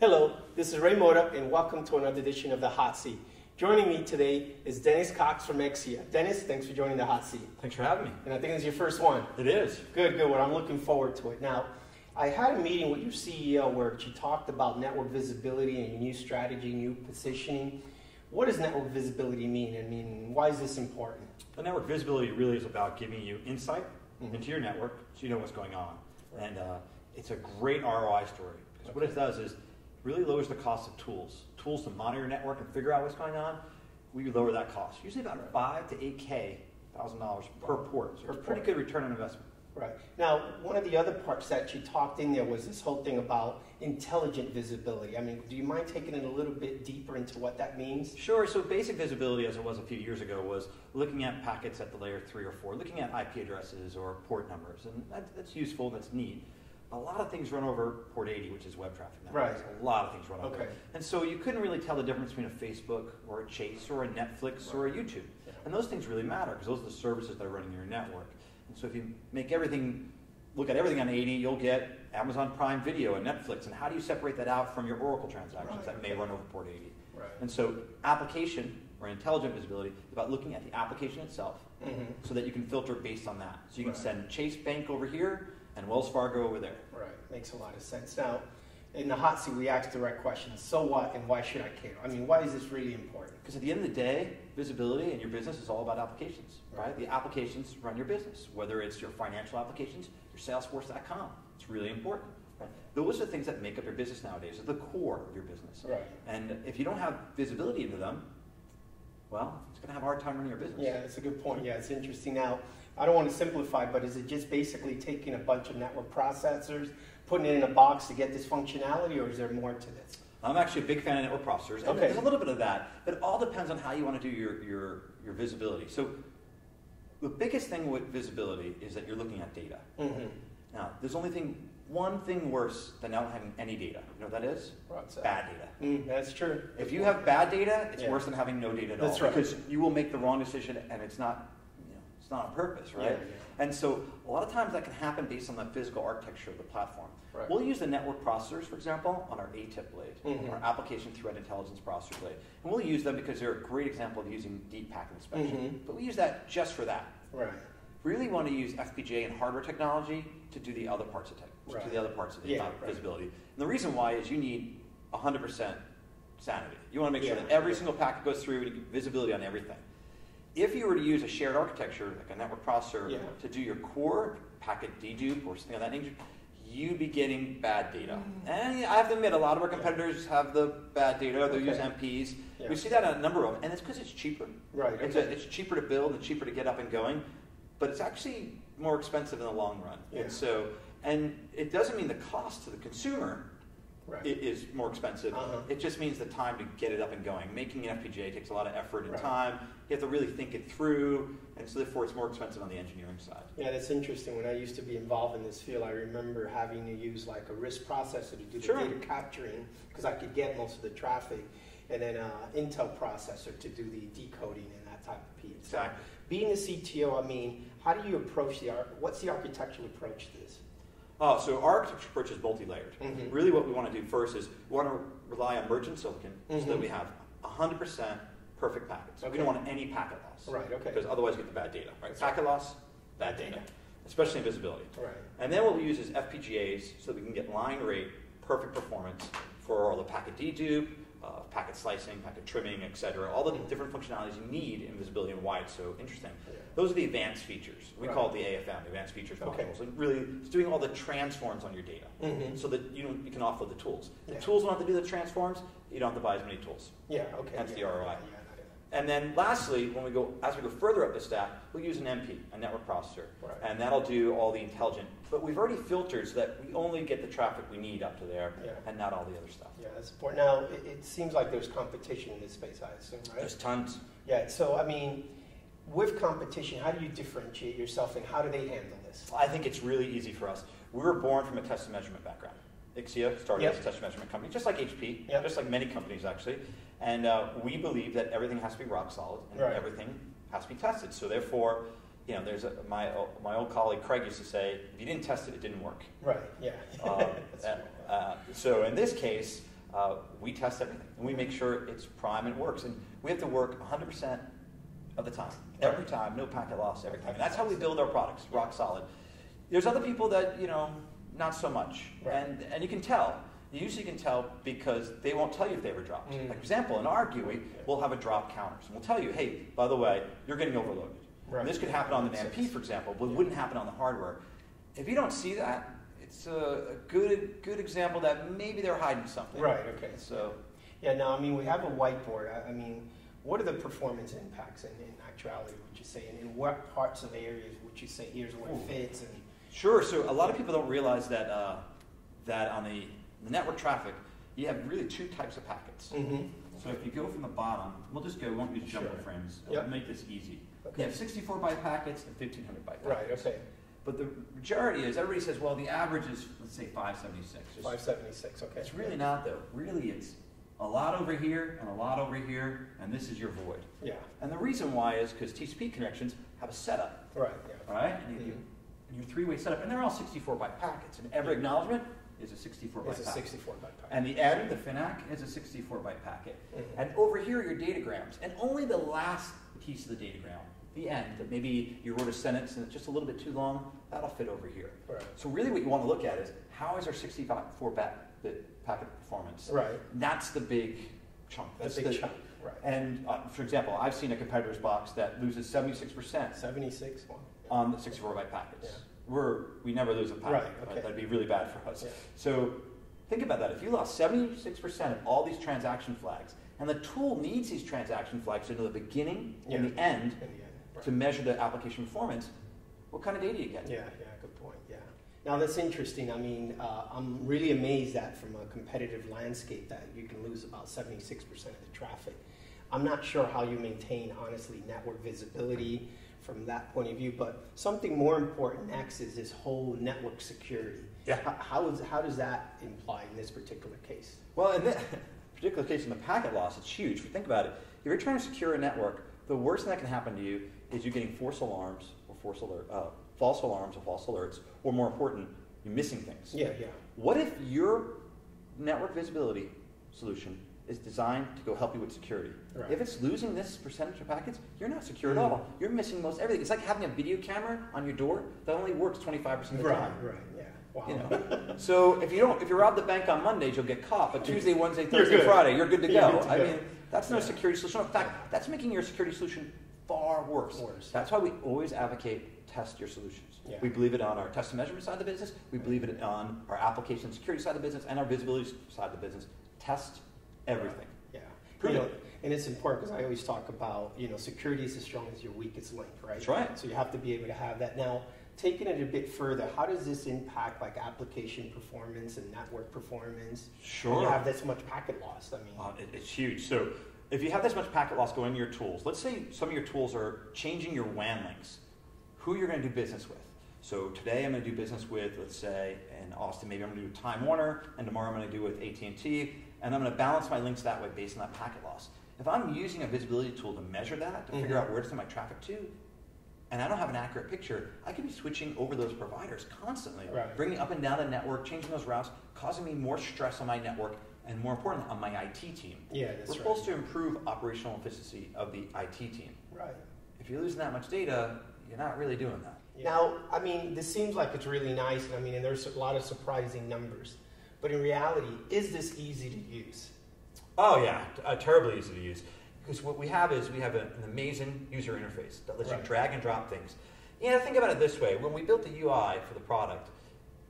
Hello, this is Ray Mota, and welcome to another edition of The Hot Seat. Joining me today is Dennis Cox from Ixia. Dennis, thanks for joining The Hot Seat. Thanks for having me. And I think it's your first one. It is. Good, good. Well, I'm looking forward to it. Now, I had a meeting with your CEO where she talked about network visibility and your new strategy, new positioning. What does network visibility mean? I mean, why is this important? Well, network visibility really is about giving you insight into your network so you know what's going on. Right. And it's a great ROI story. Because what it does is really lowers the cost of tools. Tools to monitor your network and figure out what's going on, we lower that cost. Usually about $5,000 to $8,000 per port. So it's a pretty good return on investment. Right. Now, one of the other parts that you talked in there was this whole thing about intelligent visibility. I mean, do you mind taking it a little bit deeper into what that means? Sure. So basic visibility, as it was a few years ago, was looking at packets at the layer 3 or 4, looking at IP addresses or port numbers. And that's useful, that's neat. A lot of things run over port 80, which is web traffic now. Right. A lot of things run over. Okay. And so you couldn't really tell the difference between a Facebook or a Chase or a Netflix or a YouTube. Yeah. And those things really matter because those are the services that are running your network. And so if you make everything, look at everything on 80, you'll get Amazon Prime Video and Netflix. And how do you separate that out from your Oracle transactions that may run over port 80? Right. And so application or intelligent visibility is about looking at the application itself so that you can filter based on that. So you can send Chase Bank over here and Wells Fargo over there. Right, makes a lot of sense. Now, in the hot seat, we ask direct questions. So what and why should I care? I mean, why is this really important? Because at the end of the day, visibility in your business is all about applications, right? The applications run your business, whether it's your financial applications, your salesforce.com. It's really important. Right? Those are things that make up your business nowadays. They're the core of your business. Right. And if you don't have visibility into them, well, it's going to have a hard time running your business. Yeah, that's a good point. Yeah, it's interesting. Now, I don't want to simplify, but is it just basically taking a bunch of network processors, putting it in a box to get this functionality, or is there more to this? I'm actually a big fan of network processors. Okay. There's a little bit of that, but it all depends on how you want to do your visibility. So the biggest thing with visibility is that you're looking at data. Now, there's only one thing worse than not having any data. You know what that is? Bad data. That's true. If you have bad data, it's worse than having no data at all. That's right. Because you will make the wrong decision, and it's not, you know, it's not on purpose, right? And so a lot of times that can happen based on the physical architecture of the platform. We'll use the network processors, for example, on our ATIP blade, our application threat intelligence processor blade, and we'll use them because they're a great example of using deep packet inspection. But we use that just for that. Really want to use FPGA and hardware technology to do the other parts of tech, to the other parts of the visibility. And the reason why is you need 100% sanity. You want to make sure that every single packet goes through and you get visibility on everything. If you were to use a shared architecture, like a network processor, to do your core packet dedupe or something of that nature, you'd be getting bad data. And I have to admit, a lot of our competitors have the bad data. They use MPs. We see that on a number of them, and it's because it's cheaper. It's cheaper to build and cheaper to get up and going. But it's actually more expensive in the long run. And so, and it doesn't mean the cost to the consumer is more expensive. It just means the time to get it up and going. Making an FPGA takes a lot of effort and time. You have to really think it through, and so therefore it's more expensive on the engineering side. Yeah, that's interesting. When I used to be involved in this field, I remember having to use like a RISC processor to do the data capturing, because I could get most of the traffic, and then an Intel processor to do the decoding and that type of piece. Exactly. Being the CTO, I mean, how do you approach what's the architectural approach to this? Oh, so our architecture approach is multi-layered. Really what we want to do first is we want to rely on merchant silicon so that we have 100% perfect packets. We don't want any packet loss. Because otherwise you get the bad data. Packet loss, bad data, especially in visibility. And then what we use is FPGAs so that we can get line rate, perfect performance for all the packet dedupe, packet slicing, packet trimming, etc. All the different functionalities you need in visibility and why it's so interesting. Those are the advanced features. We call it the AFM, the advanced features modules. And really, it's doing all the transforms on your data so that you can offload the tools. The tools don't have to do the transforms. You don't have to buy as many tools. Hence the ROI. And then lastly, when we go as we go further up the stack, we'll use an MP, a network processor, and that'll do all the intelligent. But we've already filtered so that we only get the traffic we need up to there, and not all the other stuff. Yeah, that's important. Now it seems like there's competition in this space, I assume, right? There's tons. Yeah. So I mean, with competition, how do you differentiate yourself, and how do they handle this? I think it's really easy for us. We were born from a test and measurement background. Ixia started as a test and measurement company, just like HP, just like many companies actually. And we believe that everything has to be rock solid, and everything has to be tested. So therefore, you know, there's my old colleague Craig used to say, if you didn't test it, it didn't work. So in this case, We test everything, and we make sure it's prime and works. And we have to work 100% of the time, every time, no packet loss, every time. And that's how we build our products, rock solid. There's other people that, you know, not so much. Right. And you can tell. You usually can tell because they won't tell you if they were dropped. Mm. Like, for example, in our GUI, we'll have a drop counter. So we'll tell you, hey, by the way, you're getting overloaded. Right. And this could happen on the NAND-P, for example, but it wouldn't happen on the hardware. If you don't see that, it's a good example that maybe they're hiding something. Right, okay. So, yeah, no, I mean, we have a whiteboard. I mean, what are the performance impacts in actuality, would you say? And in what parts of areas would you say here's where it fits? And sure, so a lot of people don't realize that, that on the network traffic, you have really two types of packets. Mm-hmm. So if you go from the bottom, we'll just go, we won't use jumbo frames. It'll make this easy. Okay. You have 64 byte packets and 1,500 byte packets. Right, okay. But the majority is, everybody says, well, the average is, let's say, 576. 576, okay. It's really not, though. Really, it's a lot over here and a lot over here, and this is your void. Yeah. And the reason why is because TCP connections have a setup. Right, yeah. Right? And you, your three-way setup, and they're all 64-byte packets, and every acknowledgement is a 64-byte packet. It's a 64-byte packet. And the end, the FINAC, is a 64-byte packet. Mm-hmm. And over here are your datagrams, and only the last piece of the datagram, the end, that maybe you wrote a sentence and it's just a little bit too long, that'll fit over here. Right. So really what you want to look at is, how is our 64-bit packet performance? Right. That's the big chunk. That's the big chunk. Right. And for example, I've seen a competitor's box that loses 76%. 76? On the 64-byte packets. Yeah. We never lose a packet. Right. Okay. That'd be really bad for us. Yeah. So think about that. If you lost 76% of all these transaction flags, and the tool needs these transaction flags to know the beginning and the end, to measure the application performance, what kind of data you get? Yeah, yeah, good point, yeah. Now that's interesting. I mean, I'm really amazed that from a competitive landscape that you can lose about 76% of the traffic. I'm not sure how you maintain, honestly, network visibility from that point of view, but something more important next is this whole network security. Yeah. How does that imply in this particular case? Well, in this particular case, in the packet loss, it's huge. If you think about it, if you're trying to secure a network, the worst thing that can happen to you is you're getting false alarms or false alerts, or more important, you're missing things. Yeah, yeah. What if your network visibility solution is designed to go help you with security? Right. If it's losing this percentage of packets, you're not secure at all. You're missing most everything. It's like having a video camera on your door that only works 25% of the time. Right, yeah. Wow. You know? So if you rob the bank on Mondays, you'll get caught, but Tuesday, Wednesday, Thursday, Friday, you're good to go. Good to go. I mean, that's no security solution. In fact, that's making your security solution far worse. That's why we always advocate test your solutions. Yeah. We believe it on our test and measurement side of the business. We believe it on our application security side of the business and our visibility side of the business. Test everything. Right. Yeah. You know, and it's important because I always talk about, you know, security is as strong as your weakest link, right? That's right. So you have to be able to have that. Now, taking it a bit further, how does this impact like application performance and network performance? Sure. When you have this much packet loss. I mean, it's huge. So if you have this much packet loss going to your tools, let's say some of your tools are changing your WAN links, who you're going to do business with. So today I'm going to do business with, let's say, in Austin, maybe I'm going to do Time Warner, and tomorrow I'm going to do with AT&T, and I'm going to balance my links that way based on that packet loss. If I'm using a visibility tool to measure that, to figure out where to send my traffic to, and I don't have an accurate picture, I could be switching over those providers constantly, bringing up and down the network, changing those routes, causing me more stress on my network, and more importantly, on my IT team. Yeah, that's right. We're supposed to improve operational efficiency of the IT team. Right. If you're losing that much data, you're not really doing that. Yeah. Now, I mean, this seems like it's really nice, and I mean, and there's a lot of surprising numbers. But in reality, is this easy to use? Oh yeah, terribly easy to use. Because what we have is we have an amazing user interface that lets you drag and drop things. You know, think about it this way. When we built the UI for the product,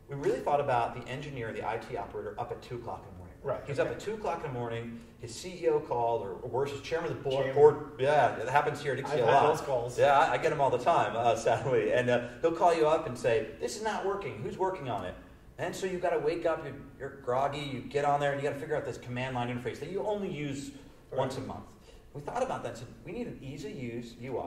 we really thought about the engineer, the IT operator, up at 2 o'clock in the morning. Right. He's up at 2 o'clock in the morning. His CEO called, or worse, his chairman of the board. Yeah, it happens here at Ixia a lot. I have those calls. Yeah, I get them all the time, sadly. And he'll call you up and say, "This is not working. Who's working on it?" And so you've got to wake up. You're groggy. You get on there, and you got to figure out this command line interface that you only use once a month. We thought about that. And said we need an easy-to-use UI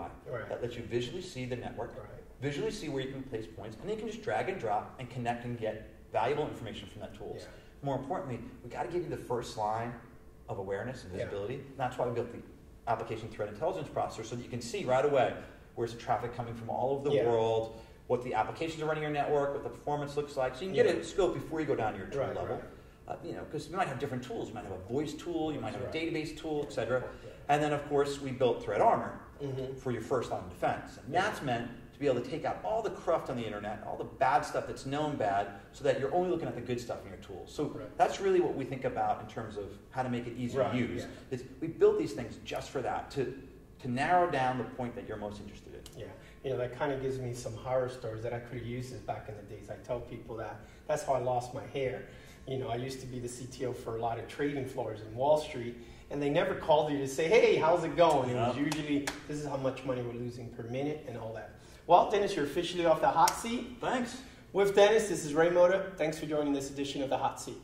that lets you visually see the network, visually see where you can place points, and then you can just drag and drop and connect and get valuable information from that tool. Yeah. More importantly, we got to give you the first line of awareness and visibility. That's why we built the application threat intelligence processor, so that you can see right away where's the traffic coming from all over the world, what the applications are running your network, what the performance looks like, so you can get a scope before you go down to your tool level. Right. you know, because you might have different tools. You might have a voice tool, you might have a database tool, et cetera. And then, of course, we built Threat Armor for your first line of defense. And that's meant to be able to take out all the cruft on the internet, all the bad stuff that's known bad, so that you're only looking at the good stuff in your tools. So that's really what we think about in terms of how to make it easy to use. Is we built these things just for that, to narrow down the point that you're most interested in. Yeah, you know, that kind of gives me some horror stories that I could have used back in the days. I tell people that that's how I lost my hair. You know, I used to be the CTO for a lot of trading floors in Wall Street, and they never called you to say, hey, how's it going? It was usually, this is how much money we're losing per minute and all that. Well, Dennis, you're officially off the hot seat. Thanks. With Dennis, this is Ray Mota. Thanks for joining this edition of The Hot Seat.